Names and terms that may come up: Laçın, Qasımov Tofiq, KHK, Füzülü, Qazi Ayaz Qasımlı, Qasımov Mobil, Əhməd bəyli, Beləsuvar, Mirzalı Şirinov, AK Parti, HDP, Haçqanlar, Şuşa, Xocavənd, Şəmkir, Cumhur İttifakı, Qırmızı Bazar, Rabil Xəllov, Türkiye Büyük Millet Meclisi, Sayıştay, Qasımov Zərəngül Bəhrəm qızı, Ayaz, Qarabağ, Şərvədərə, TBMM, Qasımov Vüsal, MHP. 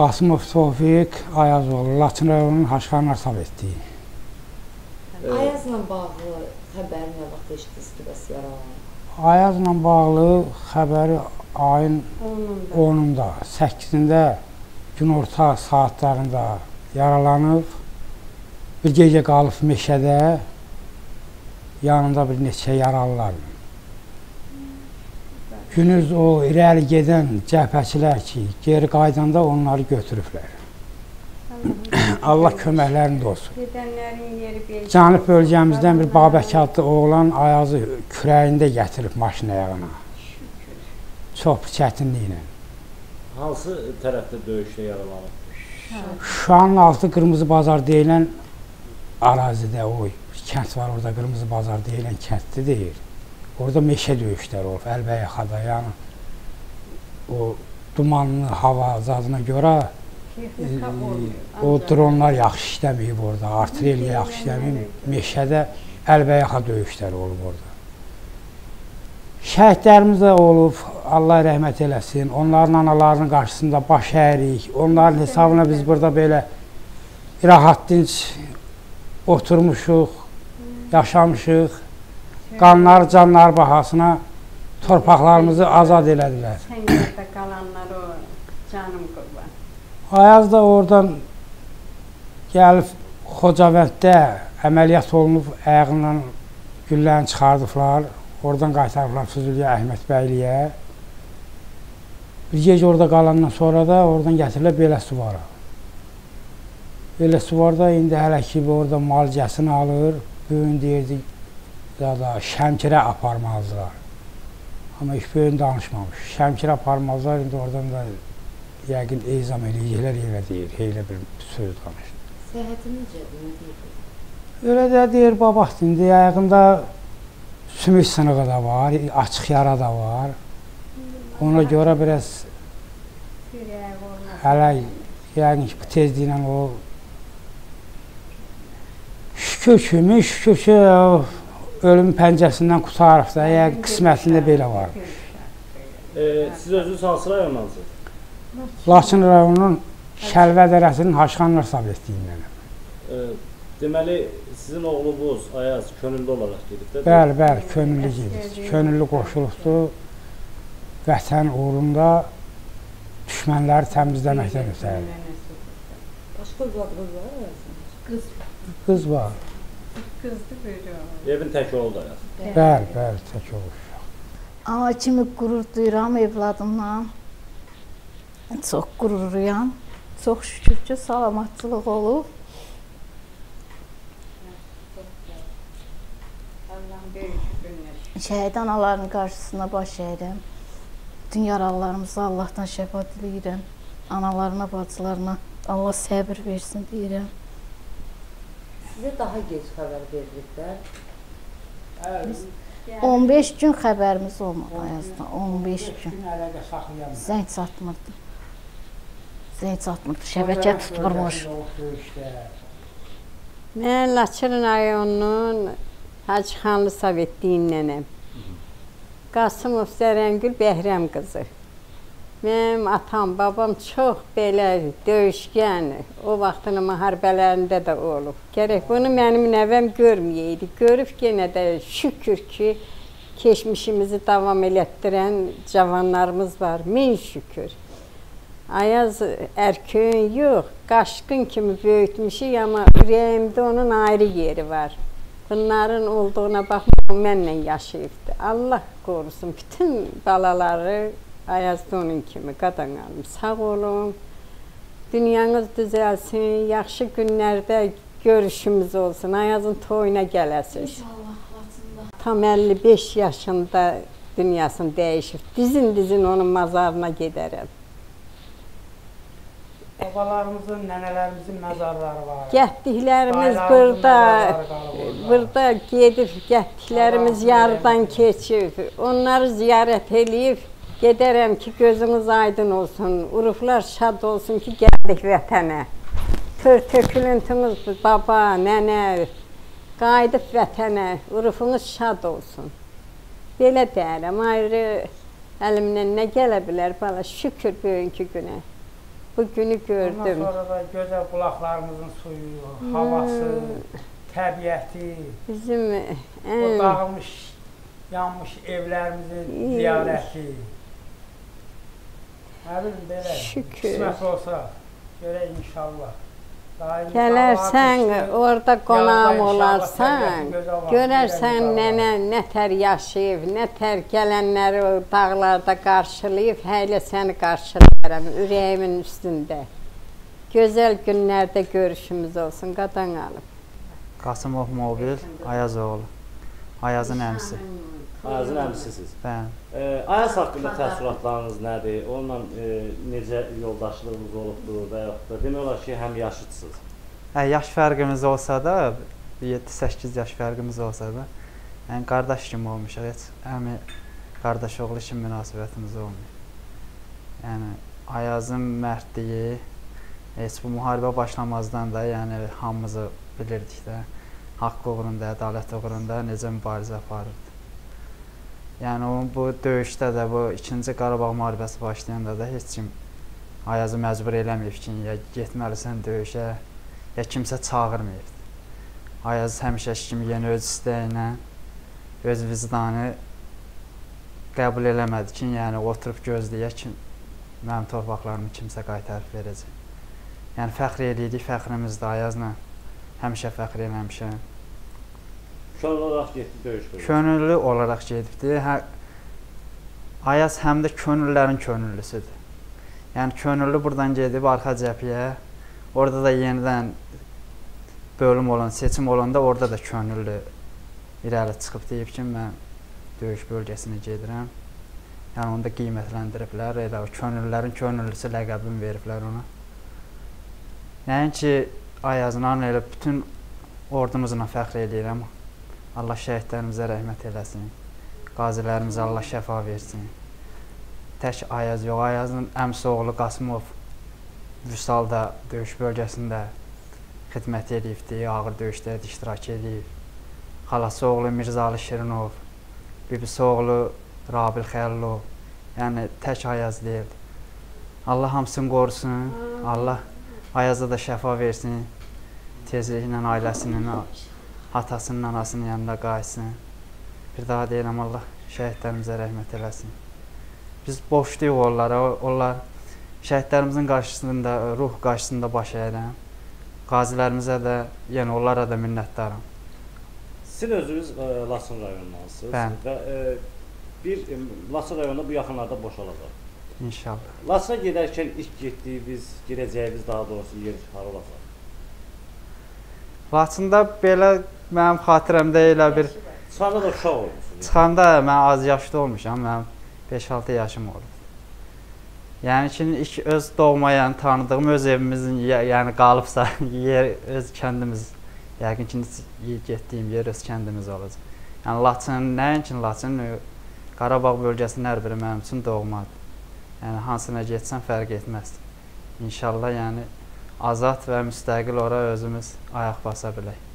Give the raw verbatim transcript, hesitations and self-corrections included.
Qasımov Tofiq, Ayaz oğlu, Laçın rayonunun Haçqanlar sovetliyi. Ayazla bağlı xəbəri nə vaxt eşitdiniz ki, bəs yaralandı? Ayazla bağlı xəbəri ayın onunda, səkkizində, günorta saatlərində yaralanıb, bir gecə qalıb meşədə, yanında bir neçə yaralılar. Günüz o irəli gedən cəhbəçilər ki, geri qaydanda onları götürüblər. Allah köməklərində olsun. Canıb bölgəmizdən bir Babək adlı oğlan Ayazı kürəyində gətirib maşın ayağına. Çox çətinliklə. Hansı tərəfdə döyüşdə yaralanıb? Şuşanın altı Qırmızı Bazar deyilən arazidə o kənd var orada, Qırmızı Bazar deyilən kənddə deyir. Orada meşə döyüşləri olub, əlbəyə xadayanı, o dumanlı hava azadına görə o dronlar yaxşı işləməyib orada, artilleriya yaxşı işləməyib, meşədə əlbəyə xad döyüşləri olub orada. Şəhidlərimiz də olub, Allah rəhmət eləsin, onların analarının qarşısında baş əyirik, onların hesabına biz burada belə rahat dinc oturmuşuq, yaşamışıq. Qanlar, canlar bahasına torpaqlarımızı azad elədilər. Səngərdə qalanlar o canım qurban. Ayaz da oradan gəlib Xocavənddə əməliyyat olunub, ayağından güllərini çıxardıblar. Oradan qaytarıblar Füzülüyə, Əhməd bəyliyə. Bir gecə orada qalandan sonra da oradan gətirilər Beləsuvara. Beləsuvarda indi hələ ki, orada malicəsini alır, bugün deyirdik, ya da Şəmkirə aparmazlar. Amma hiç böyün danışmamış. Şəmkirə aparmazlar, indi oradan da yəqin eyzam eləyirlər, elə deyir, elə bir söz danışır. Səhəti necə deyir? Elə də deyir, babaq, indi yəqində sümük sınığı da var, açıq yara da var. Ona görə biraz hələ yəqin ki, bu tezliklə o şükür kimi, şükür kimi ölüm pəncəsindən qutarıq da, yəni qismətində belə varmış. Siz özünüz hansı rayonlansınız? Laçın rayonunun Şərvədərəsinin Haçqanlar sovetliyindən. Deməli, sizin oğlunuz Ayaz könüllü olaraq gedib də? Bəli, bəli, könüllü gedib. Könüllü qoşuluqdur. Vətən uğrunda düşmənləri təmizləməkdən ötəyilir. Başqa qız var? Qız var. Qızdı böyrə. Evin tək oldu Ayaz? Bəli, bəli, tək oldu. Ana kimi qurur duyuram evladımla. Çox qururuyam. Çox şükür ki, salamatçılıq olub. Şəhid anaların qarşısına baş əyirəm. Bütün yaralılarımıza Allahdan şəfa diləyirəm. Analarına, bacılarına Allah səbir versin deyirəm. Sizə daha gec xəbər verdiklər. on beş gün xəbərimiz olmadı Ayazda, on beş gün. Zəng çatmırdı. Zəng çatmırdı, şəbəkə tutmurmuş. Mən Laçın rayonunun Haçqanlı sovetliyindənəm. Qasımov Zərəngül Bəhrəm qızı. Mənim atam, babam çox belə döyüşkən, o vaxtının müharibələrində də olub. Gərək bunu mənim nəvəm görməyəydi. Görüb yenə də şükür ki, keçmişimizi davam elətdirən cavanlarımız var. Min şükür. Ayaz ərköyün yox, qaşqın kimi böyütmüşük, amma ürəyimdə onun ayrı yeri var. Bunların olduğuna baxmaq, mənlə yaşayıbdır. Allah qorusun, bütün balaları Ayazda onun kimi qadan alım, sağ olun, dünyanız düzəlsin, yaxşı günlərdə görüşümüz olsun, Ayazın toyuna gələsiniz. İnşallah. Tam əlli beş yaşında dünyasını dəyişib, dizin-dizin onun məzarına gedərəm. Babalarımızın, nənələrimizin məzarları var. Gətdiklərimiz burada, burada gedib, gətdiklərimiz yarıdan keçib, onları ziyarət eləyib. Gedərəm ki, gözünüz aydın olsun, uruflar şad olsun ki, gəldik vətənə. Tökülüntünüz baba, nənə, qayıdıb vətənə, urufunuz şad olsun. Belə deyərəm, ayrı əlimdən nə gələ bilər, bala, şükür bugünkü günə. bu günü gördüm. Ondan sonra da gözəl bulaqlarımızın suyu, havası, hmm. təbiəti, bizim hmm. o dağılmış, yanmış evlərimizin ziyarəti. Nə bilim, belə, qismət olsa, görək inşallah. Gələrsən, orada qonam olarsan, görərsən nənə nə tər yaşayıb, nə tər gələnləri o dağlarda qarşılayıb, hələ səni qarşılayaram ürəyimin üstündə. Gözəl günlərdə görüşümüz olsun, qadan alıb. Qasımov Mobil, Ayaz oğlu, Ayazın əmsi. Ayazın əmsisiz. Bəli. Ayaz haqqında təəssüratlarınız nədir? Onunla e, necə yoldaşlığınız olubdur və yaxud da demək olar ki, həm yaşıtsınız. Hə, yaş fərqimiz olsa da, yeddi səkkiz yaş fərqimiz olsa da, yəni qardaş kimi olmuşuq, heç əmi qardaş oğlu kimi münasibətimiz olmuyor. Yəni Ayazın mərdliyi, heç bu müharibə başlamazdan da, yəni hamımızı bilirdik də, haqq uğrunda, ədalət uğrunda necə mübarizə aparırdı. Yəni bu döyüşdə də, bu ikinci Qarabağ müharibəsi başlayanda da heç kim Ayazı məcbur eləməyib ki, ya getməlisən döyüşə, ya kimsə çağırmayıb. Ayaz həmişəki kimi yenə öz istəyi ilə, öz vicdanı qəbul eləmədi ki, yəni oturub gözləyək ki, mənim torpaqlarımı kimsə qaytarıb verəcək. Yəni fəxr eləyirik, fəxrimiz də Ayazla həmişə fəxr eləmişəm. Könüllü olarak gedib döyüşdür. Könüllü olarak gedibdir. Hə, Ayaz həm də könüllülərin könüllüsüdür. Yəni könüllü buradan gedib arxa cəbhəyə, orada da yenidən bölüm olan, seçim olanda orada da könüllü irəli çıxıb deyib ki, mən döyüş bölgəsinə gedirəm. Yəni onu da qiymətləndiriblər, elə könüllülərin könüllüsü ləqəbini veriblər ona. Yəni ki, Ayazla elə bütün ordumuzla fəxr edirəm. Allah şəhidlərimizə rəhmət eləsin, qazilərimizə Allah şəfa versin. Tək Ayaz yox, Ayazın əmsi oğlu Qasımov Vüsalda döyüş bölgəsində xidmət edibdir, ağır döyüşdə iştirak edib. Xalası oğlu Mirzalı Şirinov, bibisi oğlu Rabil Xəllov, yəni tək Ayaz deyil. Allah hamısını qorusun, Allah Ayaza da şəfa versin, tezliklə ailəsinin atasının, anasının yanında qayıtsın. Bir daha deyirəm, Allah şəhidlərimizə rəhmət eləsin. Biz boşluyuq onlara, onlar şəhidlərimizin qarşısında, ruh qarşısında baş əyirəm. Qazilərimizə də, yəni onlara da minnətdaram. Siz özünüz e, Laçın rayonundansınız. Bən. Və e, bir e, Laçın rayonunda bu yaxınlarda boşalacaq. İnşallah. Laçına gedərkən ilk getdiyimiz, gedəcəyimiz daha doğrusu yer hara olacaq? Laçında belə mənim xatirəmdə elə bir... Çıxanda da uşaq olmuşsunuz. Çıxanda mən az yaşlı olmuşam, mənim beş altı yaşım oldu. Yəni ki, ilk öz doğma, yəni tanıdığım öz evimizin, yəni qalıbsa, yer, öz kəndimiz, yəqin ki, getdiyim yer öz kəndimiz olacaq. Yəni Laçın, nəinki Laçın, Qarabağ bölgəsinin hər biri mənim üçün doğmadır. Yəni hansına geçsən fərq etməz. İnşallah, yəni azad və müstəqil ora özümüz ayaq basa bilək.